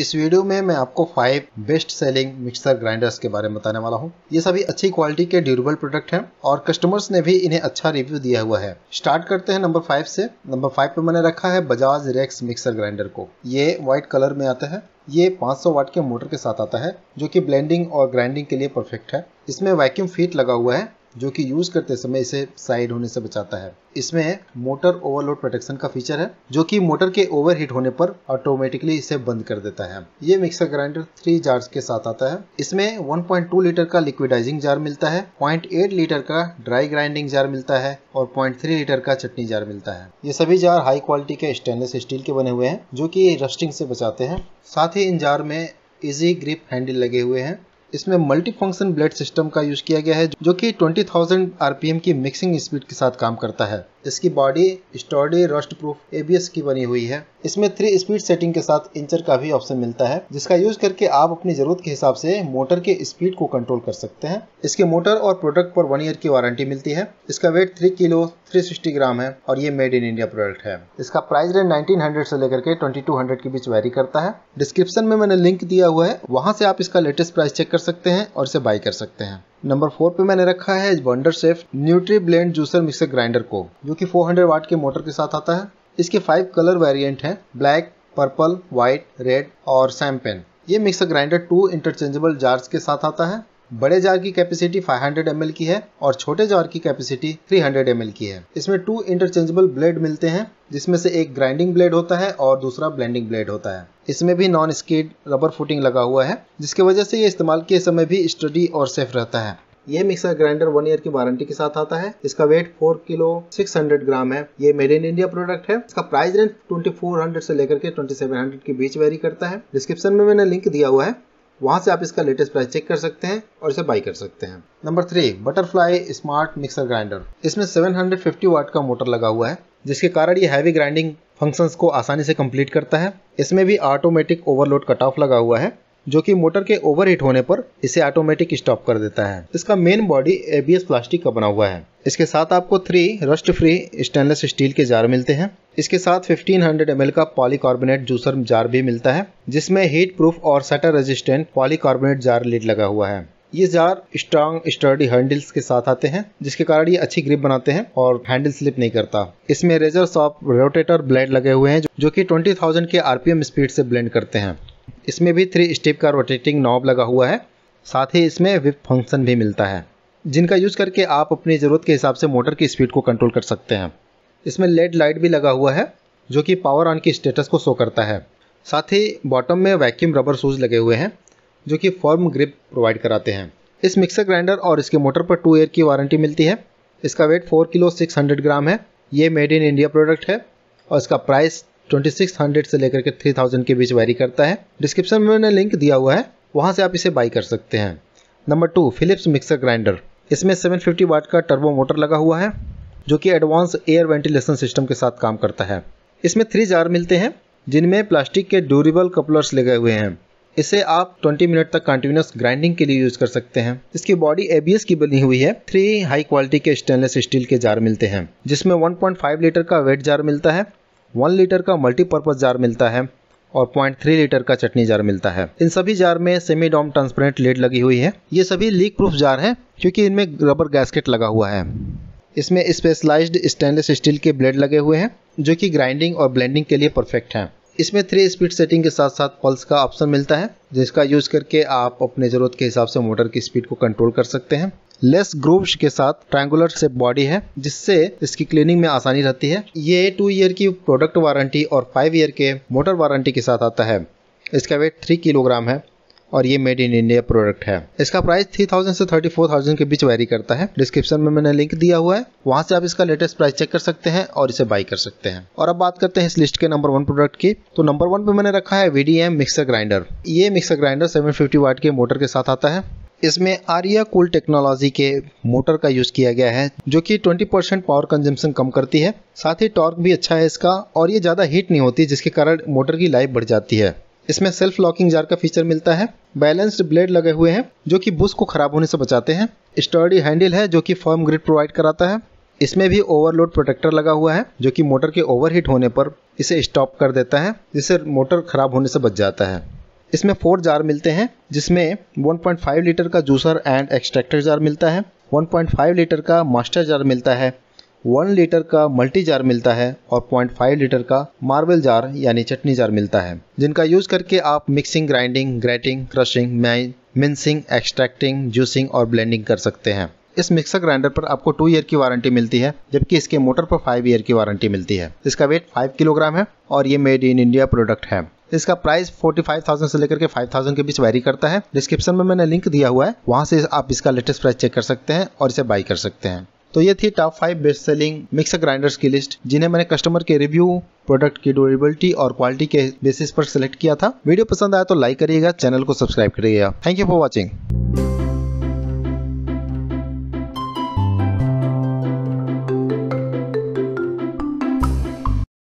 इस वीडियो में मैं आपको 5 बेस्ट सेलिंग मिक्सर ग्राइंडर्स के बारे में बताने वाला हूँ। ये सभी अच्छी क्वालिटी के ड्यूरेबल प्रोडक्ट हैं और कस्टमर्स ने भी इन्हें अच्छा रिव्यू दिया हुआ है। स्टार्ट करते हैं नंबर 5 से। नंबर 5 पे मैंने रखा है बजाज रेक्स मिक्सर ग्राइंडर को। ये व्हाइट कलर में आता है। ये 500 वाट के मोटर के साथ आता है जो कि ब्लेंडिंग और ग्राइंडिंग के लिए परफेक्ट है। इसमें वैक्यूम फीट लगा हुआ है जो कि यूज करते समय इसे साइड होने से बचाता है। इसमें मोटर ओवरलोड प्रोटेक्शन का फीचर है जो कि मोटर के ओवरहीट होने पर ऑटोमेटिकली इसे बंद कर देता है। ये मिक्सर ग्राइंडर 3 जार्स के साथ आता है। इसमें 1.2 लीटर का लिक्विडाइजिंग जार मिलता है, 0.8 लीटर का ड्राई ग्राइंडिंग जार मिलता है और 0.3 लीटर का चटनी जार मिलता है। ये सभी जार हाई क्वालिटी के स्टेनलेस स्टील के बने हुए हैं जो कि रस्टिंग से बचाते हैं। साथ ही इन जार में इजी ग्रिप हैंडल लगे हुए हैं। इसमें मल्टी फंक्शन ब्लेड सिस्टम का यूज किया गया है जो कि 20,000 आरपीएम की मिक्सिंग स्पीड के साथ काम करता है। इसकी body sturdy rust proof ABS की बनी हुई है। इसमें 3 स्पीड सेटिंग के साथ इंचर का भी ऑप्शन मिलता है जिसका यूज करके आप अपनी जरूरत के हिसाब से मोटर के स्पीड को कंट्रोल कर सकते हैं। इसके मोटर और प्रोडक्ट पर 1 ईयर की वारंटी मिलती है। इसका वेट 3 किलो 360 ग्राम है और ये मेड इन इंडिया प्रोडक्ट है। इसका प्राइस रेंज 1900 से लेकर के 2200 के बीच वेरी करता है। डिस्क्रिप्शन में मैंने लिंक दिया हुआ है, वहाँ से आप इसका लेटेस्ट प्राइस चेक कर सकते हैं और इसे बाई कर सकते हैं। नंबर 4 पे मैंने रखा है Wonderchef nutri blend juicer mixer grinder को जो कि 400 वाट के मोटर के साथ आता है। इसके 5 कलर वेरिएंट हैं, ब्लैक, पर्पल, व्हाइट, रेड और सैम्पेन। ये मिक्सर ग्राइंडर 2 इंटरचेंजेबल जार्स के साथ आता है। बड़े जार की कैपेसिटी 500 ml की है और छोटे जार की कैपेसिटी 300 ml की है। इसमें 2 इंटरचेंजेबल ब्लेड मिलते हैं जिसमें से एक ग्राइंडिंग ब्लेड होता है और दूसरा ब्लेंडिंग ब्लेड होता है। इसमें भी नॉन स्किड रबर फुटिंग लगा हुआ है जिसकी वजह से ये इस्तेमाल के समय भी स्टडी और सेफ रहता है। यह मिक्सर ग्राइंडर 1 ईयर की वारंटी के साथ आता है। इसका वेट 4 किलो 600 ग्राम है। ये मेड इन इंडिया प्रोडक्ट है। इसका प्राइस रेंज 2400 से लेकर के 2700 के बीच वेरी करता है। डिस्क्रिप्शन में मैंने लिंक दिया हुआ है, वहाँ से आप इसका लेटेस्ट प्राइस चेक कर सकते हैं और इसे बाई कर सकते हैं। Number 3 Butterfly smart mixer grinder. इसमें 750 वाट का मोटर लगा हुआ है जिसके कारण ये हैवी ग्राइंडिंग फंक्शंस को आसानी से कंप्लीट करता है। इसमें भी ऑटोमेटिक ओवरलोड कट ऑफ लगा हुआ है जो कि मोटर के ओवरहीट होने पर इसे ऑटोमेटिक स्टॉप कर देता है। इसका मेन बॉडी एबीएस प्लास्टिक का बना हुआ है। इसके साथ आपको 3 रस्ट फ्री स्टेनलेस स्टील के जार मिलते हैं। इसके साथ 1500 ml का पॉलीकार्बोनेट जूसर जार भी मिलता है जिसमें हीट प्रूफ और shatter resistant polycarbonate jar lid लगा हुआ है। ये जार स्ट्रांग स्टर्डी हैंडल्स के साथ आते हैं जिसके कारण ये अच्छी ग्रिप बनाते हैं और हैंडल स्लिप नहीं करता। इसमें रेजर शॉप रोटेटर ब्लेड लगे हुए हैं जो कि 20,000 के आरपीएम स्पीड से ब्लेंड करते हैं। इसमें भी 3 स्टेप का रोटेटिंग नॉब लगा हुआ है। साथ ही इसमें विप फंक्शन भी मिलता है जिनका यूज करके आप अपनी ज़रूरत के हिसाब से मोटर की स्पीड को कंट्रोल कर सकते हैं। इसमें लेड लाइट भी लगा हुआ है जो कि पावर ऑन की स्टेटस को शो करता है। साथ ही बॉटम में वैक्यूम रबर शूज़ लगे हुए हैं जो कि फर्म ग्रिप प्रोवाइड कराते हैं। इस मिक्सर ग्राइंडर और इसके मोटर पर 2 ईयर की वारंटी मिलती है। इसका वेट 4 किलो 600 ग्राम है। ये मेड इन इंडिया प्रोडक्ट है और इसका प्राइस 2600 से लेकर के 3000 के बीच वेरी करता है। डिस्क्रिप्शन में मैंने लिंक दिया हुआ है, वहाँ से आप इसे बाई कर सकते हैं। Number 2 Philips mixer grinder. इसमें 750 वाट का टर्बो मोटर लगा हुआ है जो कि एडवांस एयर वेंटिलेशन सिस्टम के साथ काम करता है। इसमें 3 जार मिलते हैं जिनमें प्लास्टिक के ड्यूरेबल कपलर्स लगे हुए हैं। इसे आप 20 मिनट तक कंटिन्यूस ग्राइंडिंग के लिए यूज कर सकते हैं। इसकी बॉडी एबीएस की बनी हुई है। 3 हाई क्वालिटी के स्टेनलेस स्टील के जार मिलते हैं जिसमें 1.5 लीटर का वेट जार मिलता है, 1 लीटर का मल्टीपर्पज जार मिलता है और 0.3 लीटर का चटनी जार मिलता है। इन सभी जार में सेमी डोम ट्रांसपेरेंट लेड लगी हुई है। ये सभी लीक प्रूफ जार हैं क्योंकि इनमें रबर गैस्केट लगा हुआ है। इसमें स्पेशलाइज्ड स्टेनलेस स्टील के ब्लेड लगे हुए हैं जो कि ग्राइंडिंग और ब्लेंडिंग के लिए परफेक्ट हैं। इसमें 3 स्पीड सेटिंग के साथ साथ पल्स का ऑप्शन मिलता है जिसका यूज करके आप अपने जरूरत के हिसाब से मोटर की स्पीड को कंट्रोल कर सकते हैं। लेस ग्रूव्स के साथ ट्रायंगुलर शेप बॉडी है जिससे इसकी क्लीनिंग में आसानी रहती है। ये 2 ईयर की प्रोडक्ट वारंटी और 5 ईयर के मोटर वारंटी के साथ आता है। इसका वेट 3 किलोग्राम है और ये मेड इन इंडिया प्रोडक्ट है। इसका प्राइस 3000 से 34,000 के बीच वेरी करता है। डिस्क्रिप्शन में मैंने लिंक दिया हुआ है, वहाँ से आप इसका लेटेस्ट प्राइस चेक कर सकते हैं और इसे बाई कर सकते हैं। और अब बात करते हैं इस लिस्ट के नंबर 1 प्रोडक्ट की। तो नंबर 1 पे मैंने रखा है VDM मिक्सर ग्राइंडर। ये मिक्सर ग्राइंडर 750 वाट के मोटर के साथ आता है। इसमें आरिया कूल टेक्नोलॉजी के मोटर का यूज किया गया है जो कि 20% पावर कंजम्पशन कम करती है। साथ ही टॉर्क भी अच्छा है इसका और ये ज़्यादा हीट नहीं होती जिसके कारण मोटर की लाइफ बढ़ जाती है। इसमें सेल्फ लॉकिंग जार का फीचर मिलता है। बैलेंस्ड ब्लेड लगे हुए हैं जो कि बुश को खराब होने से बचाते हैं। स्टर्डी हैंडल है जो कि फर्म ग्रिप प्रोवाइड कराता है। इसमें भी ओवरलोड प्रोटेक्टर लगा हुआ है जो कि मोटर के ओवरहीट होने पर इसे स्टॉप कर देता है जिससे मोटर खराब होने से बच जाता है। इसमें 4 जार मिलते हैं, जिसमें 1.5 लीटर का जूसर एंड एक्सट्रैक्टर जार मिलता है, 1.5 लीटर का मास्टर जार मिलता है, 1 लीटर का मल्टी जार मिलता है और 0.5 लीटर का मार्बल जार यानी चटनी जार मिलता है, जिनका यूज करके आप mixing, grinding, grating, crushing, mincing, extracting, juicing और ब्लेंडिंग कर सकते हैं। इस मिक्सर ग्राइंडर पर आपको 2 ईयर की वारंटी मिलती है, जबकि इसके मोटर पर 5 ईयर की वारंटी मिलती है। इसका वेट 5 किलोग्राम है और ये मेड इन इंडिया प्रोडक्ट है। इसका प्राइस 45,000 से लेकर के 5,000 के बीच वैरी करता है। डिस्क्रिप्शन में मैंने लिंक दिया हुआ है, वहाँ से आप इसका लेटेस्ट प्राइस चेक कर सकते हैं और इसे बाई कर सकते हैं। तो ये थी top 5 best selling mixer grinders की लिस्ट, जिन्हें मैंने कस्टमर के रिव्यू, प्रोडक्ट की ड्यूरेबिलिटी और क्वालिटी के बेसिस पर सिलेक्ट किया था। वीडियो पसंद आया तो लाइक करिएगा, चैनल को सब्सक्राइब करिएगा। Thank you for watching.